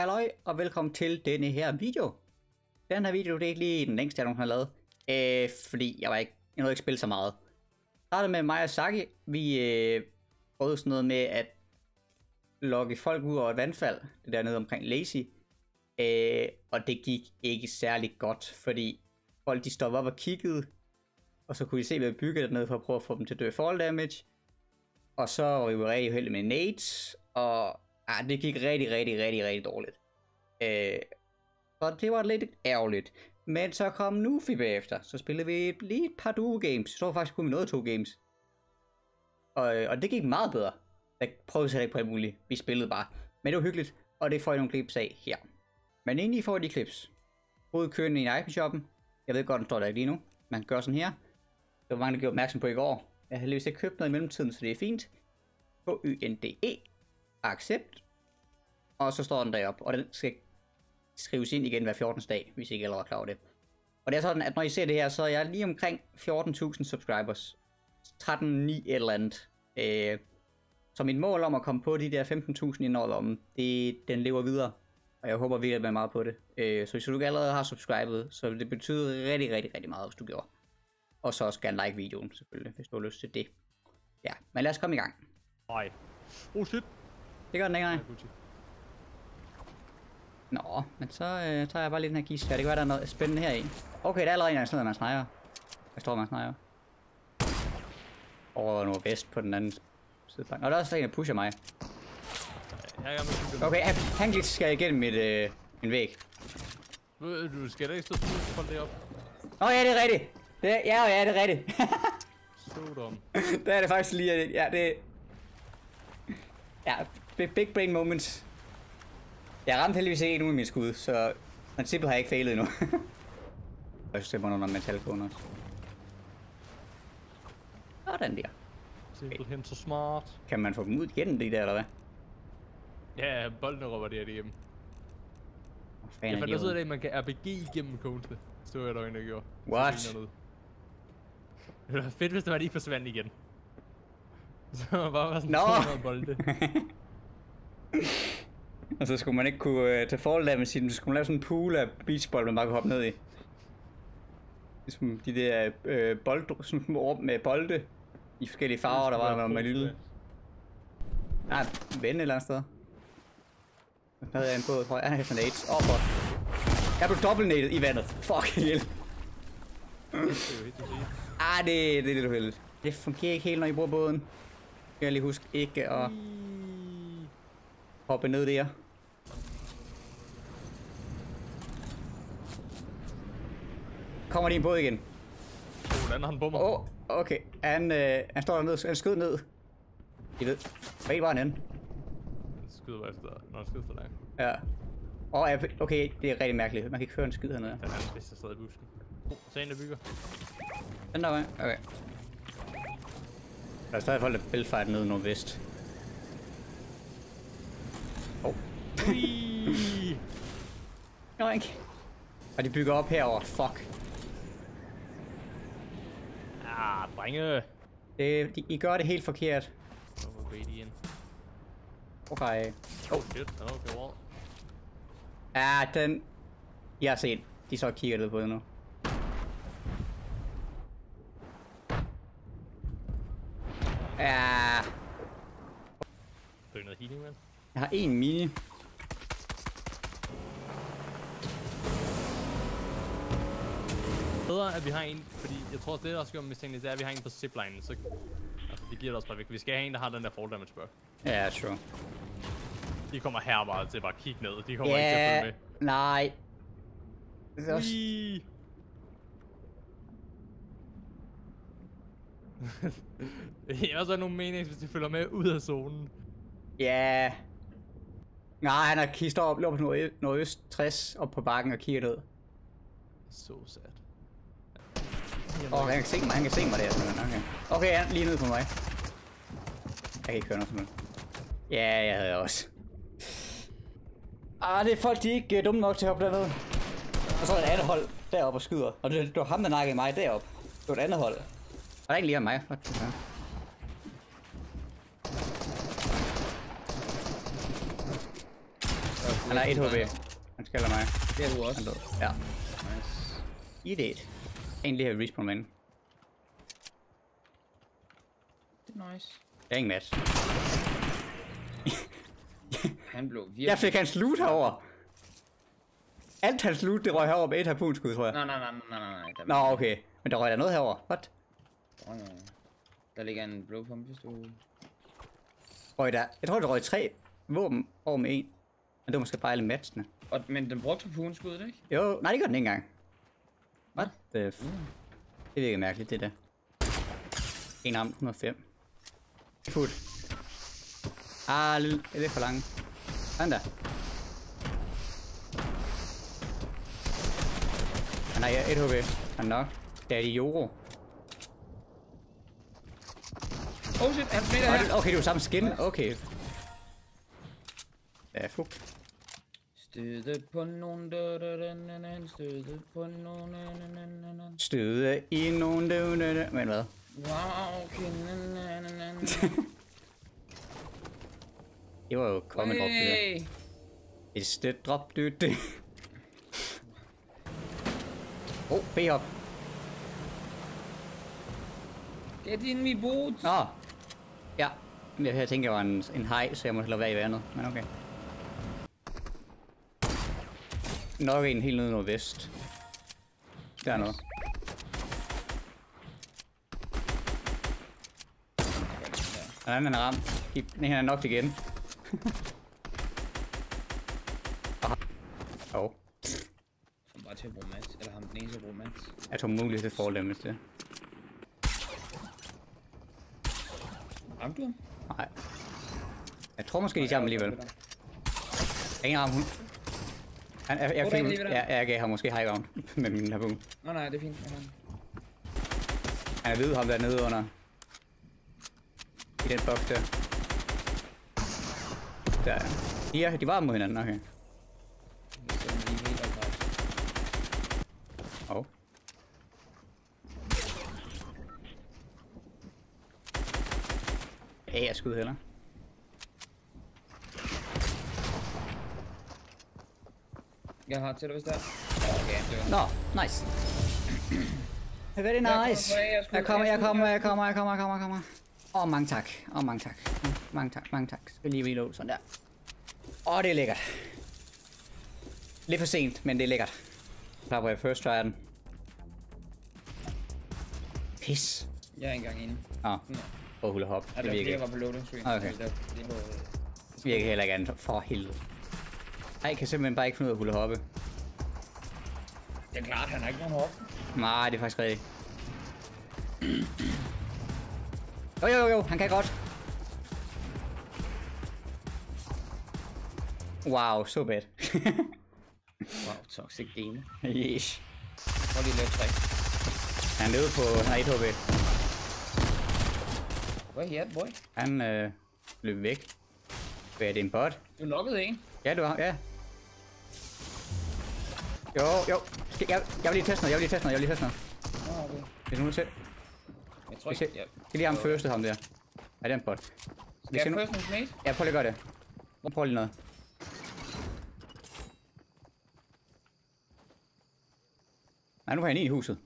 Halløj og velkommen til denne her video. Den her video, det er ikke lige den længste jeg nogensinde har lavet, fordi jeg nåede ikke spille så meget. Jeg startede med mig og Saki. Vi prøvede sådan noget med at lokke folk ud over et vandfald, det der nede omkring Lazy. Og det gik ikke særlig godt, fordi folk de stoppede op og kiggede, og så kunne de se hvad vi byggede dernede for at prøve at få dem til at dø fall damage. Og så var vi jo rigtig uheldige med nades, og det gik rigtig dårligt. Så det var lidt ærgerligt. Men så kom Nufi bagefter. Så spillede vi lige et par duo games. Jeg tror faktisk kun vi nåede 2 games. Og det gik meget bedre. Jeg prøvede slet ikke på alt muligt. Vi spillede bare. Men det var hyggeligt. Og det får I nogle klips af her. Men inden I får de klips, hovedkøende i iPad-shoppen. Jeg ved godt den står der ikke lige nu. Man gør sådan her. Det var mange der gjorde opmærksom på i går. Jeg har heldigvis ikke købt noget i mellemtiden, så det er fint. KYNDE. Accept. Og så står den derop, og den skal skrives ind igen hver 14. dag, hvis I ikke allerede er klar over det. Og det er sådan, at når I ser det her, så er jeg lige omkring 14.000 subscribers. 13.9 et eller andet. Så mit mål om at komme på de der 15.000 inden årlommen, den lever videre. Og jeg håber virkelig at være meget på det. Så hvis du ikke allerede har subscribet, så det betyder rigtig meget, hvis du gjorde. Og så også gerne like videoen selvfølgelig, hvis du har lyst til det. Ja, men lad os komme i gang. Nej. Oh shit. Det gør den ikke, nej. Nå, men så tager jeg bare lige den her kiste her. Det kan være, der er noget spændende her i. Okay, der er allerede en, der man sniper. Jeg står, man sniper. Og nu er vest på den anden side. Og der er også en, der pusher mig. Okay, han gik skal igennem min væg. Du skal da ikke stå på det op. Nå ja, det er rigtigt. Ja, det er rigtigt. Så dum. Der er det faktisk lige, ja, det... Ja, big brain moments. Jeg ramte heldigvis ikke endnu i min skud, så princippet har jeg ikke fejlet endnu. Jeg stemmer under metalkoner. Sådan der. Simpelthen så smart. Kan man få dem ud igennem det der, eller hvad? Ja, bolden råber det igennem. Jeg fandt også ud af, at man kan RPG igennem konte. Så var jeg dog egentlig gjorde. What? Det var fedt, hvis det var lige forsvandt igen. Så man bare var sådan en bolde. Og så skulle man ikke kunne tage forholdet af med sin, så skulle man lave sådan en pool af beachbold, man bare kunne hoppe ned i. Ligesom de der rum med bolde i forskellige farver, der var noget med lille. Nej, vende et eller andet sted. Nu havde jeg en båd, tror jeg. Han havde sådan AIDS. Åh, for. Jeg blev dobbeltnated i vandet. Fuck, hjælp. Det er lidt uheldigt. Det fungerer ikke helt, når I bruger båden. Det skal jeg lige huske ikke at hoppe ned der. Kommer de en båd igen? Hvordan har han på mig? Åh, okay. Han står dernede. Han skød ned. I ved. Hvad var han anden? Han skyder bare efter. Når han skyder for langt. Ja. Okay, det er rigtig mærkeligt. Man kan ikke høre en skid hernede. Den er bedst, der sidder i busken. Se en, der bygger. Den der vej. Okay. Der er stadig folk, der bæltfejrer nede nordvest. Ikke. Og de bygger op herover. Fuck. Drenge. I gør det helt forkert. Okay. Oh shit, okay, wow. Den... Jeg har set. De så kigger lidt på det nu. Noget healing, man. Jeg har en mini. Bedre at vi har en, fordi jeg tror det der også gør mistænkeligt, det er at vi har en på ziplinen, så altså, det giver det også bare væk. Vi skal have en der har den der fall damage bug. Ja, sure. De kommer her bare til at bare kigge ned, de kommer ikke til at følge med. Nej. Det er også... Det er også nogle mening, hvis de følger med ud af zonen. Ja. Nej, han har kistet op, løber på nordøst 60 op på bakken og kigger ned. Så sad. Han kan se mig, der sådan. Okay, han lige ned på mig. Jeg kan ikke køre noget sådan. Ja, jeg havde også. Det er folk, de ikke er dumme nok til at hoppe derned. Og så er der et andet hold deroppe og skyder. Og det var ham, der nakkede mig deroppe. Det var et andet hold. Og der er ikke lige af mig, faktisk. Han har 1 HP. Han skælder mig. Det er du også. Ja. Nice. I det. Jeg egentlig have respawn med. Det er nice. Der er ingen match. Han blev virkelig... Jeg fik hans loot herover. Alt hans loot, det røg herover med et harpunskud, tror jeg. Nej. Nå, okay. Men der røg der noget herover. What? Oh, no. Der ligger en blå pump, hvis du... Røg der... Jeg tror, der røg 3 våben over med 1. Men det var måske bare alle matchene. Og, men den brugte harpunskuddet, ikke? Jo, nej, det gør den ikke engang. What? Det virker mærkeligt, det der. En ramt, 105. Put. Ah, lille. Det er for langt. Sådan der. Han har 1 HP. Han er nok. Der er de Joro. Oh shit, han smitter her. Okay, det var samme skin. Okay. Ja, fuck. Støde på nogen. Støde på nogen. Støde i nogen. Men hvad? Wow, okay. Det var jo kommet drop det der. Is det drop dude? Oh, B-hop. Get in me boots. Nå. Ja. Jeg tænkte, jeg var en hej, så jeg måtte lade være i vandet. Men okay. Nok en helt nede nordvest. Der er noget. Hvordan han er ramt? Han er nok igen. Åh. Han bare til at bruge mats, eller ham den ene til at bruge mats. Jeg tog mulighed til forlæmmes det. Ramte du ham? Nej. Jeg tror måske de tager ham alligevel. Ingen ramme hun. Jeg gav ham måske highbound med min harpun. Nej, det er fint. Han er ved ham dernede under. I den box der. Der er ja, de var mod hinanden, okay. Oh. Ja, jeg skud heller. Jeg har til dig, hvis der er. Okay, nå, nice. Very nice. Jeg kommer. Åh, mange tak. Mange tak. Jeg skal lige reload sådan der. Åh, det er lækkert. Lidt for sent, men det er lækkert. Klar, hvor jeg først try'er den. Pis. Jeg er ikke engang inde. Åh. Åh, hul og hop. Det virker. Jeg var på loading screen. Okay. Det virker heller ikke andet. For helvede. Ej, jeg kan simpelthen bare ikke finde ud af hul og hoppe. Det er klart, han har ikke nogen hoppe. Nej, det er faktisk rigtigt. Jo, han kan godt. Wow, so bad. Wow, toxic game. Yes. Prøv lige at lave træk. Han levede på, han har 1 HP. Hvor er boy? Han løb væk. Hvad er det, en bot? Du lukkede en. Ja, du var, ja. Jo. Jeg vil lige teste noget. Okay. Hvis nogen selv. Jeg tror ikke, det er lige ham førstet ham der. Ja, det er en bot. Skal jeg først en snake? Ja, prøv lige at gøre det. Prøv lige noget. Nej, nu har jeg en i huset.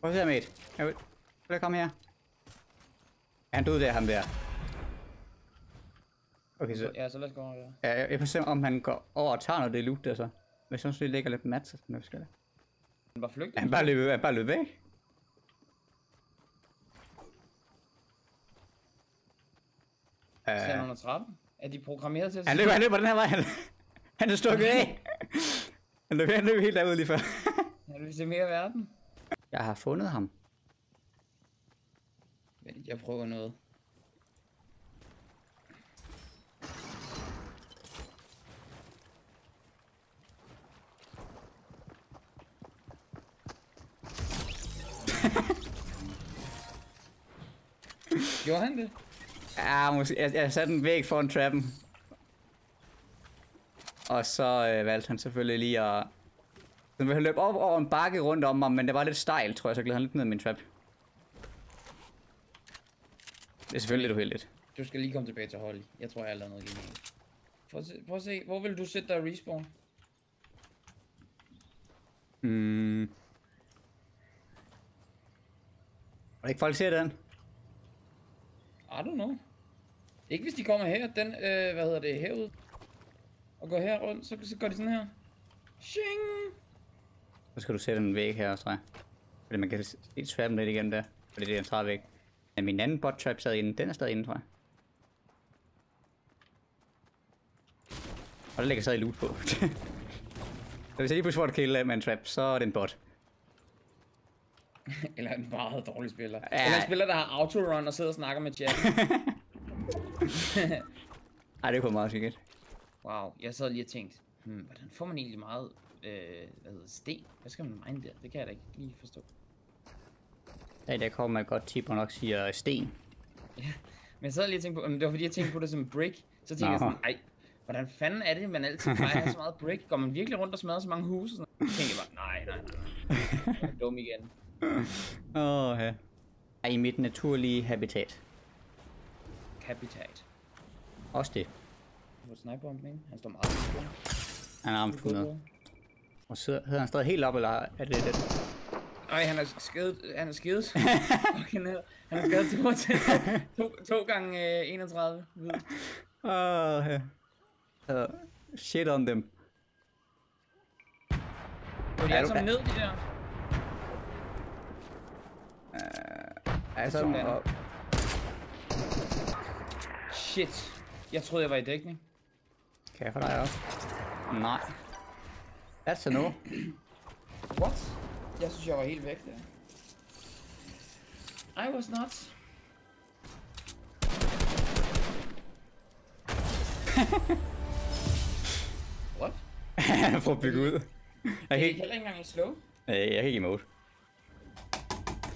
Prøv at se her med et. Prøv at komme her. Er han død der, ham der? Okay, så... Ja, så lad os gå over der. Ja, jeg prøver om han går over og tager noget af det loot der så. Hvis han så lige lægger lidt mat, så skal jeg det. Han bare flygter? Han bare løb væk. Under trappen? Er de programmeret til at... Han løber den her vej. Han er stukket af. Han løb helt derude lige før. Han vil se mere af verden. Jeg har fundet ham. Vent, jeg prøver noget. Gjorde han det? Ja, måske. Jeg satte den væk foran trappen. Og så valgte han selvfølgelig lige at... Den ville løbe op over en bakke rundt om mig, men det var lidt stejl, tror jeg, så glæder han lidt ned i min trap. Det er selvfølgelig lidt uheldigt. Du skal lige komme tilbage til Holly. Jeg tror, jeg har lavet noget lignende. Prøv at se. Hvor vil du sætte dig respawn? Har ikke folk set den? I don't know. Ikke hvis de kommer her, den, herude. Og går her rundt, så går de sådan her. Shing! Så skal du sætte en væg her, tror jeg. Fordi man kan swappe lidt igen der. Fordi det er en trævæg. Men min anden bot trap sad inde, den er stadig inde, tror jeg. Og der ligger stadig loot på. Så hvis jeg lige pludselig får et kill med en trap, så er det en bot. Eller en meget dårlig spiller. Ja. Eller en spiller, der har autorun og sidder og snakker med chat. Ej, det er for meget sikkert. Wow, jeg sad lige og tænkte, hvordan får man egentlig meget sten? Hvad skal man mine der? Det kan jeg da ikke lige forstå. Ja, der kommer man godt tip, og nok siger sten. Ja, men jeg sad lige og tænkte på, det var fordi jeg tænkte på det som brick. Så tænkte jeg sådan, ej, hvordan fanden er det, man altid plejer at have så meget brick? Går man virkelig rundt og smadrer så mange huse? Så tænkte jeg bare, nej. Jeg er dum igen. Åh, er i mit naturlige habitat. Også det. Hvor sniper om den? Han står meget. Han er armt 100. Og så hedder han stadig helt op, eller er det det? Nej, han er skædet. Han er skædet. Han er skædet to gange 31. Shit on dem. Går de alle sammen ned, de der? Shit. Jeg troede, jeg var i dækning. Kan jeg få dig op? Nej. That's a no. What? Jeg synes, jeg var helt væk der. I was not. What? Prøv at bygge ud. Jeg kan ikke engang slow. Jeg kan ikke emote.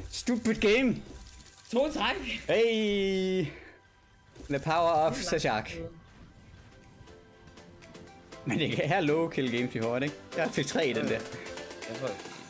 Stupid game. 2 træk. Hey. The power of Sajak. Men det kan her low kill games i hårdt, ikke? Jeg fik 3 i den der.